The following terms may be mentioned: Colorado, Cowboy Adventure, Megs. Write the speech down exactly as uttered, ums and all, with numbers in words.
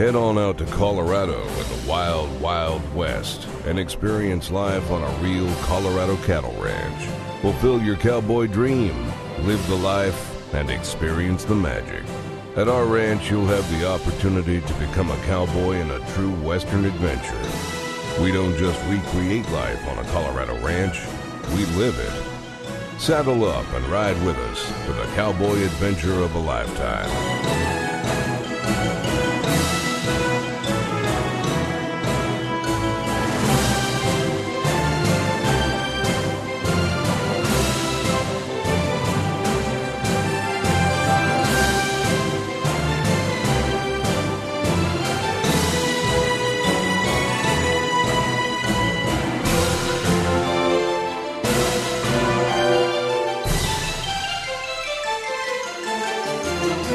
Head on out to Colorado in the wild, wild west and experience life on a real Colorado cattle ranch. Fulfill your cowboy dream, live the life, and experience the magic. At our ranch, you'll have the opportunity to become a cowboy in a true western adventure. We don't just recreate life on a Colorado ranch, we live it. Saddle up and ride with us for the cowboy adventure of a lifetime. We'll